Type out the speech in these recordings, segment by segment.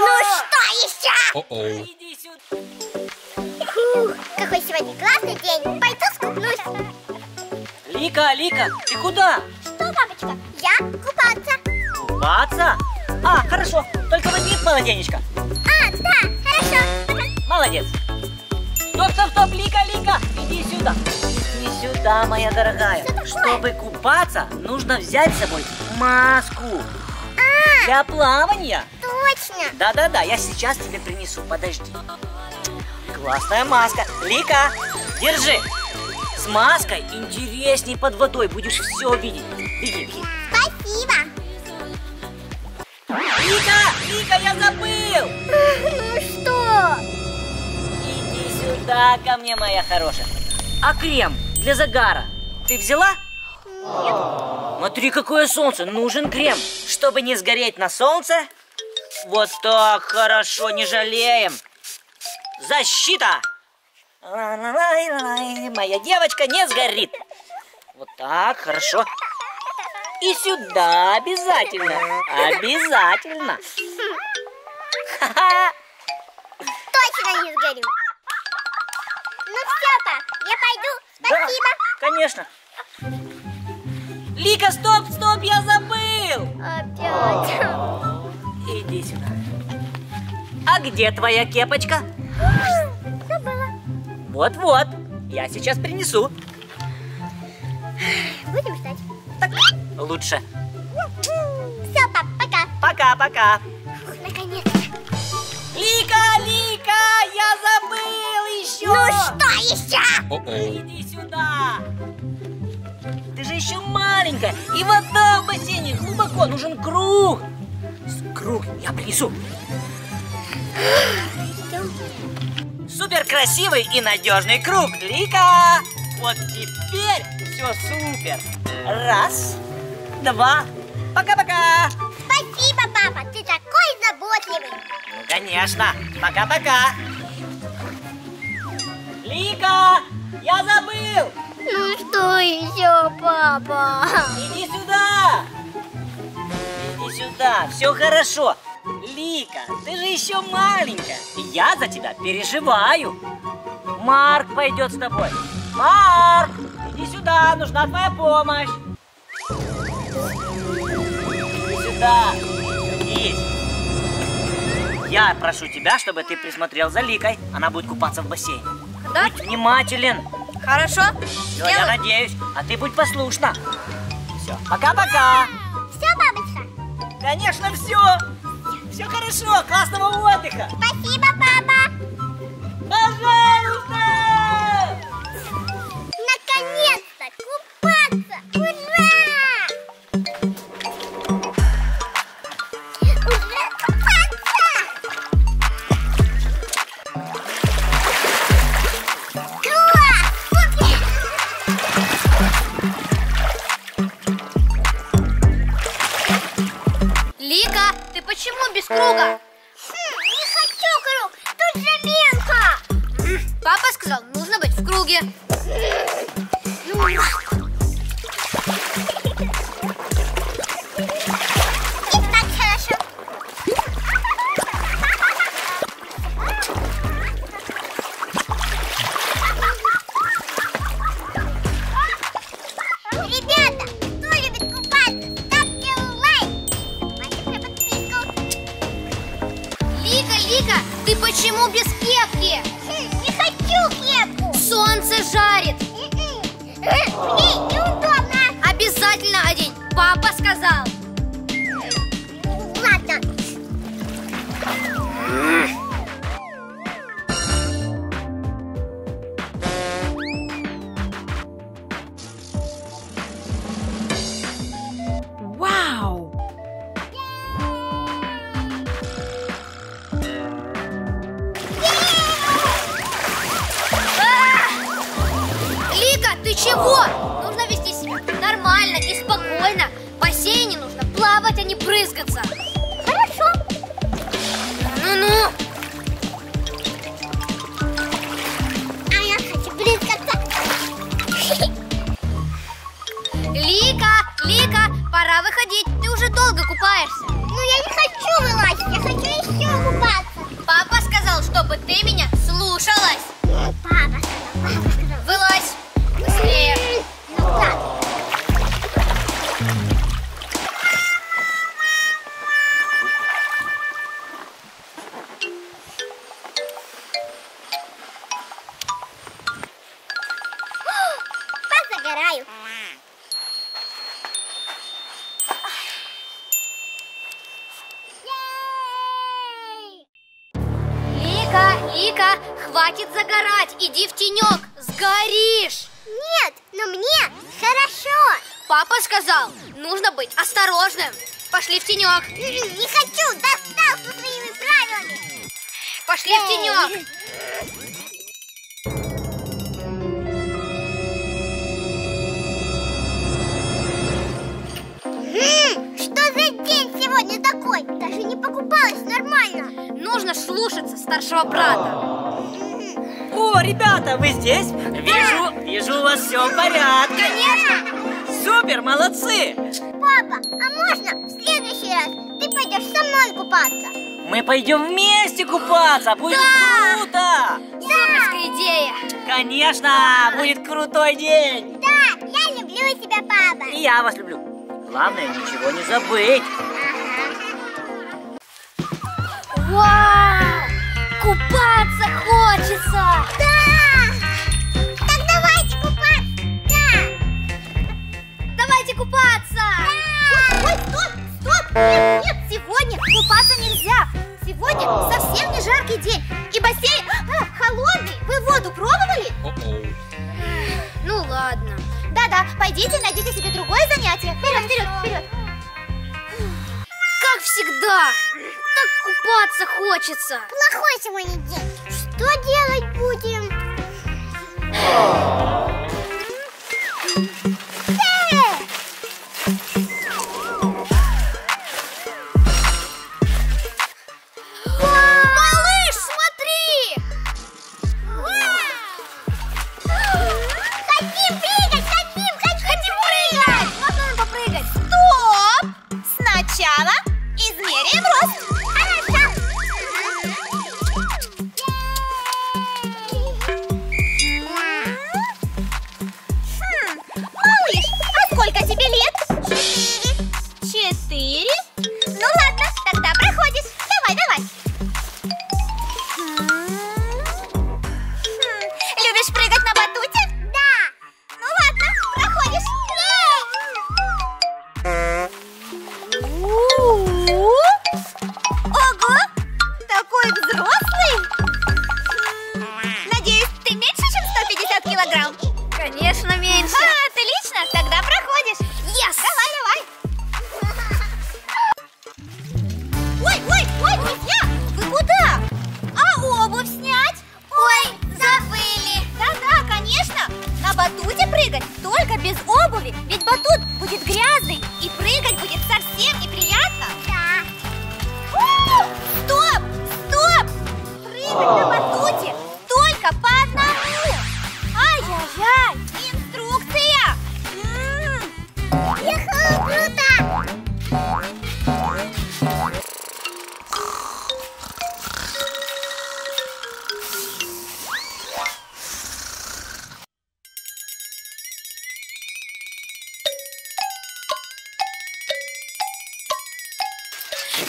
Ну что еще? Фух, какой сегодня классный день. Пойду скуплюсь. Лика, Лика, ты куда? Что, папочка? Я купаться. Купаться? А, хорошо. Только возьми полотенечко. А, да, хорошо. Молодец. Стоп, стоп, стоп, Лика, Лика, иди сюда. Иди сюда, моя дорогая. Чтобы купаться, нужно взять с собой маску. А, для плавания. Точно. Да-да-да, я сейчас тебе принесу, подожди. Классная маска. Лика, держи. С маской интересней под водой, будешь все видеть. Беги, беги. Спасибо. Лика, Лика, я забыл. Ну что? Иди сюда ко мне, моя хорошая. А крем для загара ты взяла? Нет. Смотри, какое солнце. Нужен крем, чтобы не сгореть на солнце. Вот так хорошо, не жалеем. Защита. Моя девочка не сгорит. Вот так, хорошо. И сюда обязательно. Обязательно. Точно не сгорю. Ну все, пап, я пойду. Спасибо. Да, конечно. Лика, стоп, стоп, я забыл. Опять. Иди сюда. А где твоя кепочка? Забыла. Вот-вот, я сейчас принесу. Будем ждать. Так, лучше. Все, пап, пока. Пока-пока. Наконец-то. Лика, Лика, я забыл еще. Ну что еще? Иди сюда. Ты же еще маленькая. И вода в бассейне глубоко. Нужен круг. Круг я принесу. Супер красивый и надежный круг, Лика. Вот теперь все супер. Раз, два, пока-пока. Спасибо, папа, ты такой заботливый. Ну, конечно, пока-пока. Лика, я забыл. Ну что еще, папа? Иди сюда. Иди сюда, все хорошо. Лика, ты же еще маленькая. Я за тебя переживаю. Марк пойдет с тобой. Марк, иди сюда, нужна твоя помощь. Иди сюда, садись. Я прошу тебя, чтобы ты присмотрел за Ликой. Она будет купаться в бассейне. Да? Будь внимателен. Хорошо. Все, я надеюсь. А ты будь послушна. Все, пока-пока. Все, бабочка? Конечно, все. Все хорошо, классного отдыха. Спасибо, папа. Пожалуйста. Наконец-то купаться. Ура! Уже купаться. Класс! Супер! Лика, ты почему без круга? Не хочу круг, тут заминка. Папа сказал, нужно быть в круге. Выходить, ты уже долго купаешься. Ну я не хочу вылазить, я хочу еще купаться. Лика, хватит загорать, иди в тенек, сгоришь. Нет, но мне хорошо. Папа сказал, нужно быть осторожным. Пошли в тенек. Не хочу, достал со своими правилами. Пошли в тенек. Что за день сегодня такой? Даже не покупалась нормально. Нужно слушаться старшего брата. О, ребята, вы здесь? Вижу, у вас все в порядке. Конечно. Супер, молодцы! Папа, а можно в следующий раз ты пойдешь со мной купаться? Мы пойдем вместе купаться, будет круто! Да! Суперская идея! Конечно, будет крутой день! Да, я люблю тебя, папа! И я вас люблю! Главное, ничего не забыть! Ага. Вау! Купаться хочется! Да! Купаться! Да! Ой, стоп! Нет, сегодня купаться нельзя! Сегодня совсем не жаркий день, и бассейн холодный! Вы воду пробовали? Ну ладно. Да-да, пойдите, найдите себе другое занятие. Вперед, вперед, вперед! Как всегда! Так купаться хочется! Плохой сегодня день! Что делать будем?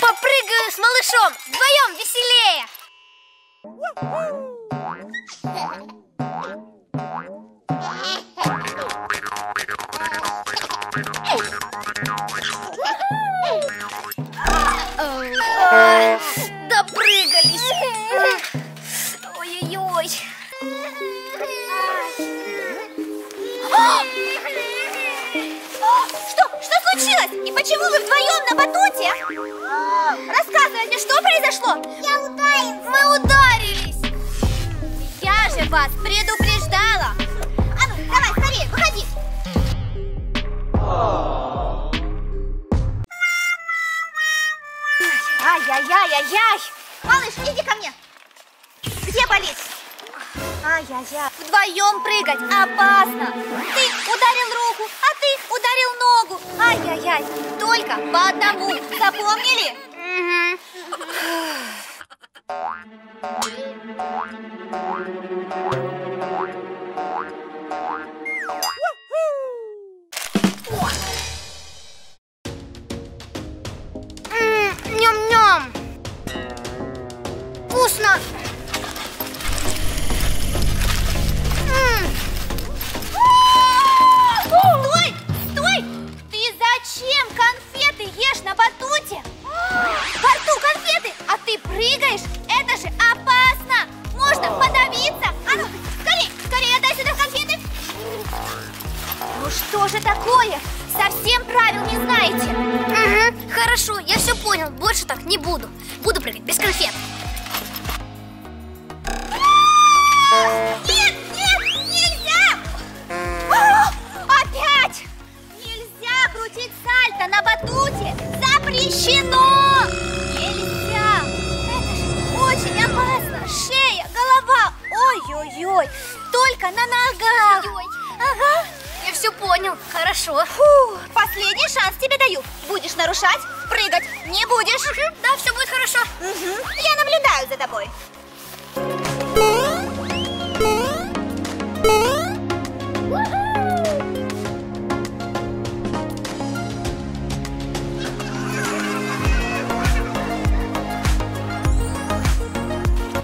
Попрыгаю с малышом, вдвоем веселее! Допрыгались! Ой-ой-ой! Что случилось? И почему вы вдвоем на батуте? Рассказывайте, что произошло? Я ударилась. Мы ударились. Я же вас предупреждала. А ну, давай, скорее, выходи. Ай-яй-яй-яй-яй. Малыш, иди ко мне. Где болит? Ай-яй-яй. Вдвоем прыгать опасно. Ты ударил руку, а ты ударил ногу. Ай-яй-яй, только по одному, запомнили? Ням-ням! Вкусно! Зачем конфеты ешь на батуте? Во рту больше так не буду. Буду прыгать без конфет. Нет, нет, нельзя! Опять! Нельзя крутить сальто на батуте! Запрещено! Нельзя! Это же очень опасно! Шея, голова! Ой-ой-ой! Только на ногах! Ой-ой. Ага! Я все понял, хорошо. Фу, последний шанс тебе даю. Будешь нарушать, прыгать не будешь. Угу. Да, все будет хорошо. Угу. Я наблюдаю за тобой.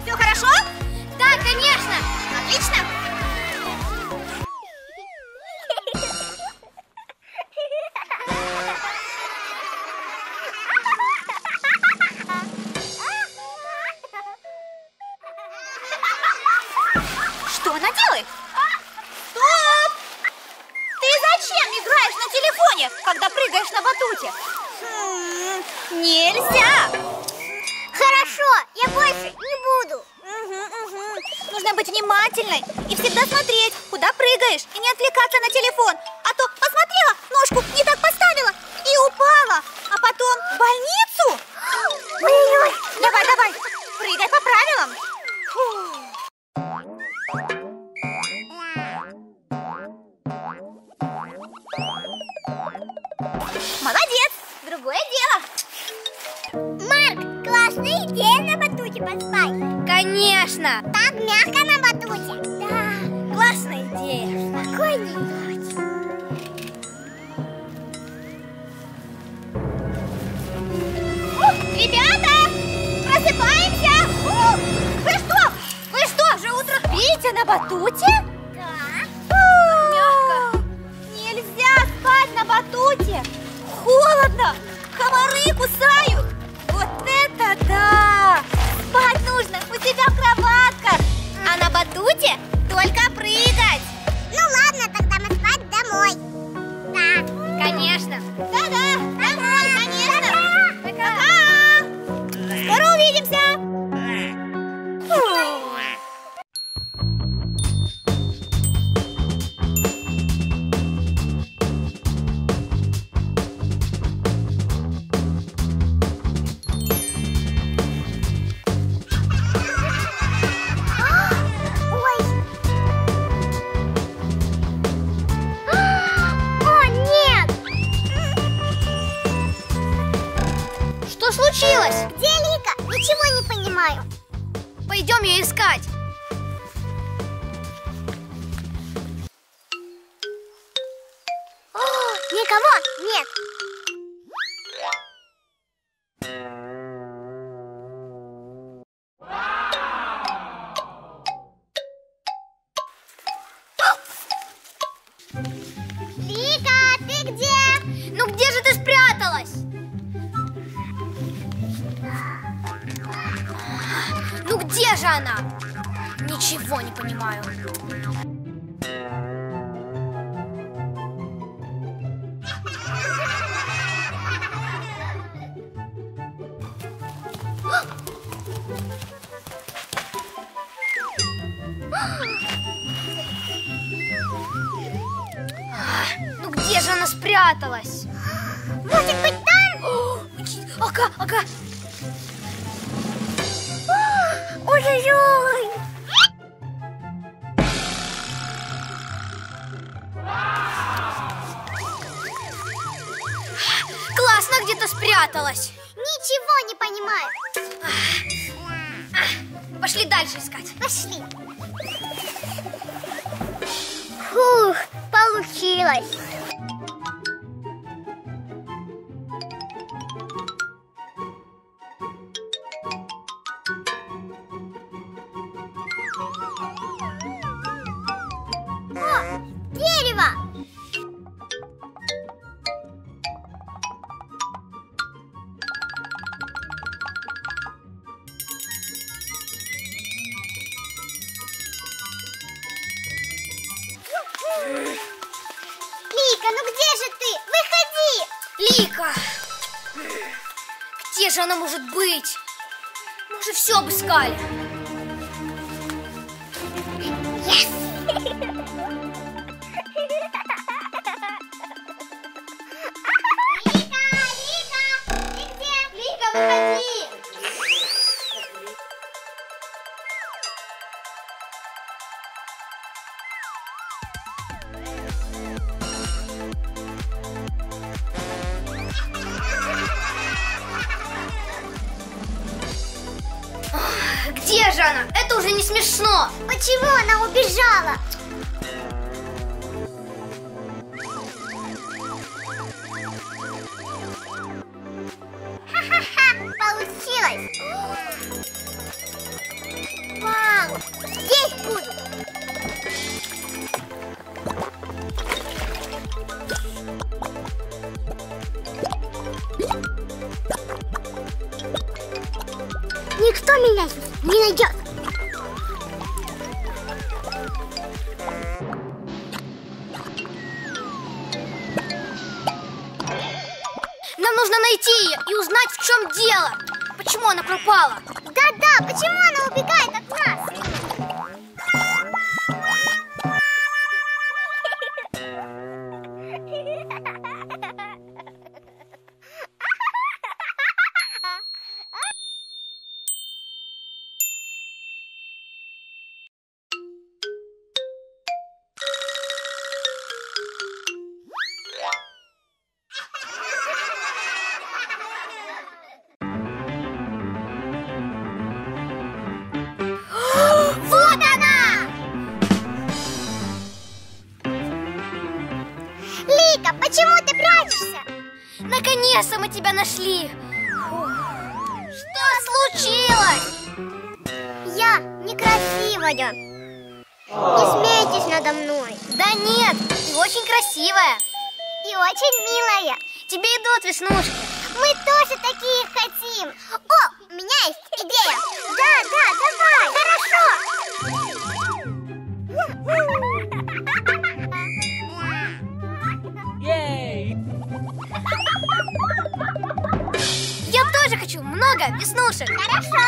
Все хорошо? Да, конечно. Отлично. Что она делает? Стоп! Ты зачем играешь на телефоне, когда прыгаешь на батуте? Нельзя! Хорошо, я больше не буду. Нужно быть внимательной и всегда смотреть, куда прыгаешь, и не отвлекаться на телефон. А то посмотрела, ножку не так поставила и упала, а потом в больницу. Ой-ой-ой. Давай, давай, прыгай по правилам. Фу. Молодец! Другое дело! Марк, классная идея на батуте поспать! Конечно! Так мягко на батуте! Да! Классная идея! Спокойной ночи! Ребята! Просыпаемся! Вы что, уже утро спите на батуте? Да! Мягко! Нельзя спать на батуте! Холодно! Комары кусают! Вот это да! Спать нужно у тебя в кроватках! А на батуте только прыгать! Ну ладно, тогда мы спать домой! Да! Конечно! Да-да! Домой, конечно! Пока! Скоро увидимся! Случилось? Где Лика? Ничего не понимаю. Пойдем ее искать. О, никого нет. Лика, ты где? Ну где же ты спряталась? Ну где же она? Ничего не понимаю. Ну где же она спряталась? Может быть там? Ага, ага. Ой-ой-ой! Классно где-то спряталась. Ничего не понимаю. Пошли дальше искать. Пошли. Фух, получилось. Лика, где же она может быть? Мы же все обыскали. Где же она? Это уже не смешно. Почему она убежала? Ха-ха-ха, получилось. Вау, здесь буду. Никто меня не найдет. Нам нужно найти ее и узнать, в чем дело. Почему она пропала? Да-да, почему она убегает от нас? Почему ты прячешься? Наконец-то мы тебя нашли! Что случилось? Я некрасивая. Не смейтесь надо мной. Да нет, ты очень красивая. И очень милая. Тебе идут веснушки. Мы тоже такие хотим. О, у меня есть идея. Да, давай. Хорошо. Хочу много веснушек. Хорошо.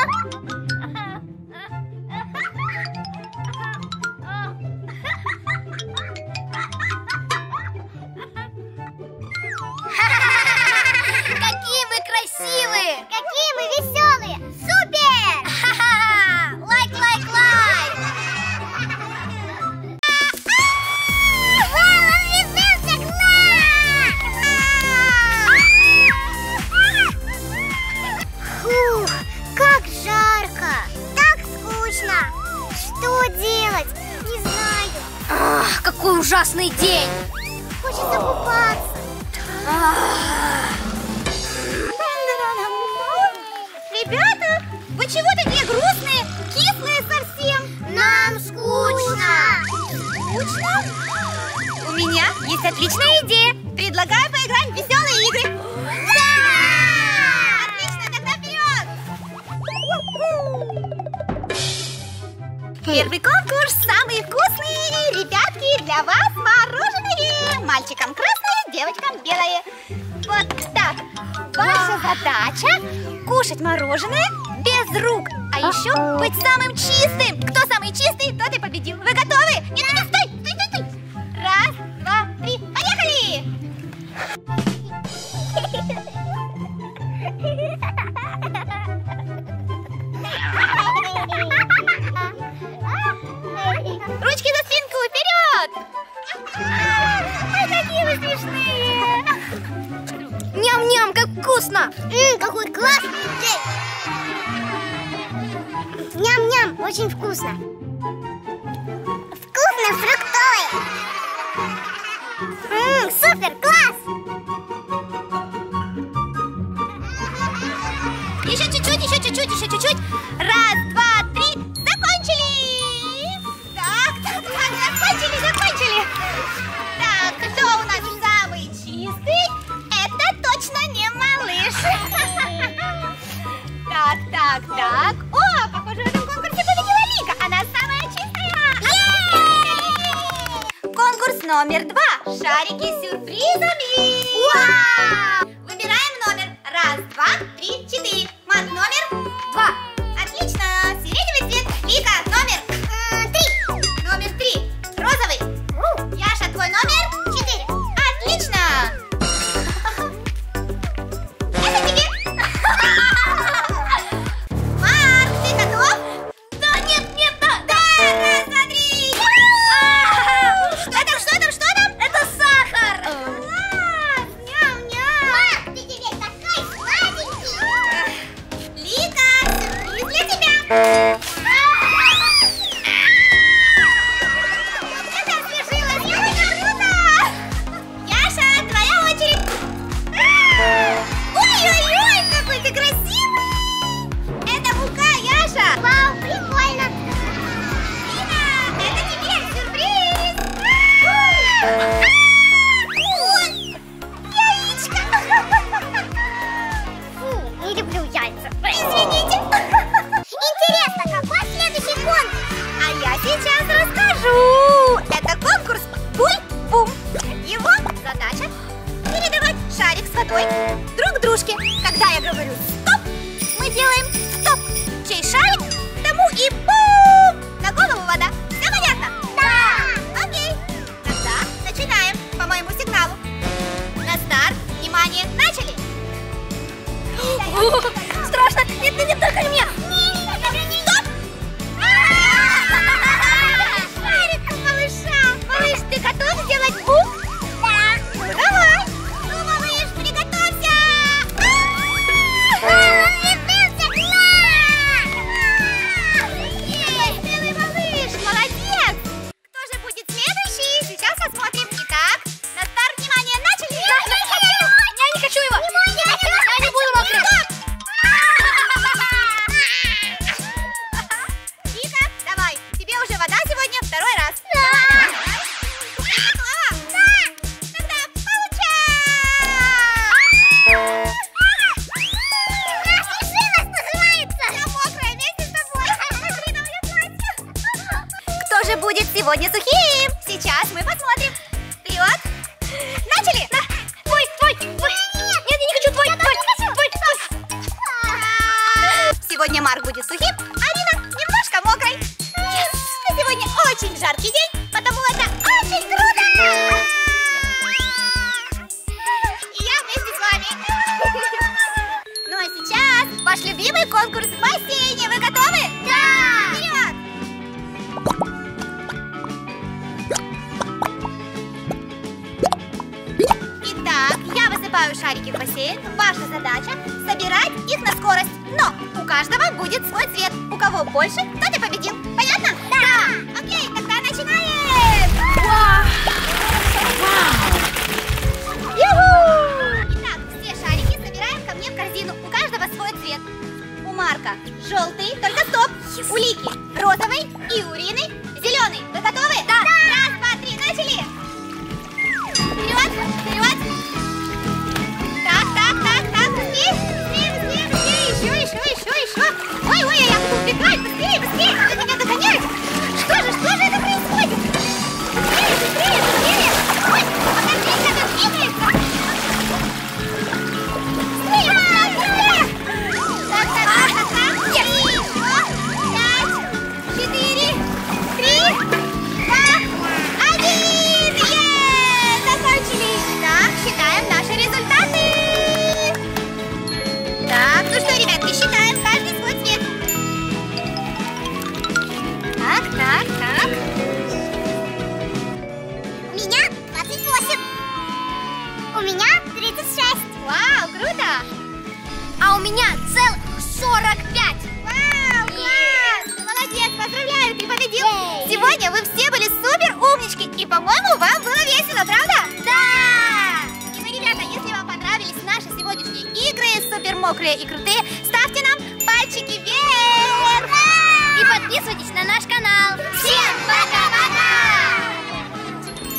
Какие мы красивые! Какие мы веселые! Супер! Лайк, лайк, лайк! Что делать? Не знаю. Ах, какой ужасный день. Хочется купаться. Ребята, вы чего такие грустные, кислые совсем? Нам скучно. Скучно? У меня есть отличная идея. Предлагаю поиграть в веселые игры. Да! Отлично, тогда вперед! Первый конкурс «Самые вкусные ребятки» для вас мороженое. Мальчикам красное, девочкам белое. Вот так. Ваша задача кушать мороженое без рук, а еще быть самым чистым. Кто самый чистый, тот и победил. Вы готовы? Нет, нет, стой, стой, стой, стой. Раз, два, три, поехали! Ручки за спинку, вперед! Ой, какие вы смешные! Ням-ням, как вкусно! Какой классный джей! Ням-ням, очень вкусно! Вкусно, фруктовый! Супер, класс! Еще чуть-чуть, еще чуть-чуть, еще чуть-чуть! Раз, два, три! Закончили, закончили. Так, кто у нас самый чистый? Это точно не малыш. Так, так, так. О, похоже, в этом конкурсе победила Лика. Она самая чистая. Конкурс номер 2. Шарики с сюрпризами. Выбираем номер. Раз, два, три, четыре. Марк номер 2. Отлично. Сиреневый цвет. Лика номер 3. Номер 3. Розовый. Яша, твой номер 4. Отлично. Это тебе. Марк, ты готов? Да, нет, да. Раз, два, три. Что там? Это сахар. Друг дружке. Когда я говорю стоп, мы делаем стоп. Чей шарик, тому и бум! На голову вода. Все понятно? Да! Окей. Тогда начинаем по моему сигналу. На старт. Внимание, начали! Страшно! Нет, только меня! Стоп! Шарик малыша! Малыш, ты готов сделать бум? Да! Давай! Будет сегодня сухим. Сейчас мы посмотрим. Вперед. Начали. На. Твой. Нет, я не хочу твой. Сегодня Марк будет сухим, а Рина немножко мокрой. Сегодня очень жаркий день, потому это очень круто. И я вместе с вами. Ну а сейчас ваш любимый конкурс в бассейне. Вы готовы? Да. Вперед. Шарики в бассейн. Ваша задача собирать их на скорость. Но у каждого будет свой цвет. У кого больше, тот и победил. Понятно? Да! Окей, тогда начинаем! Итак, все шарики собираем ко мне в корзину. У каждого свой цвет. У Марка желтый, только стоп. У Лики розовый и у Рины зеленый. Вы готовы? Да! Раз, два, три, начали! Вперед! Еще. Ой, я убегаю, быстрее, вы меня догоняете. Что же это происходит? Быстрее. Ой, покажите, как он двигается. Быстрее. Так, 5, 4, 3, 2, 1. Закончили. Так, считаем наши результаты. Так, ну что, ребятки, считаем. Так. У меня 28. У меня 36. Вау, круто! А у меня целых 45. Вау, класс! Молодец, поздравляю, ты победил! Сегодня вы все были супер умнички. И, по-моему, вам было весело, правда? Да! И вы, ребята, если вам понравились наши сегодняшние игры, супер мокрые и крутые,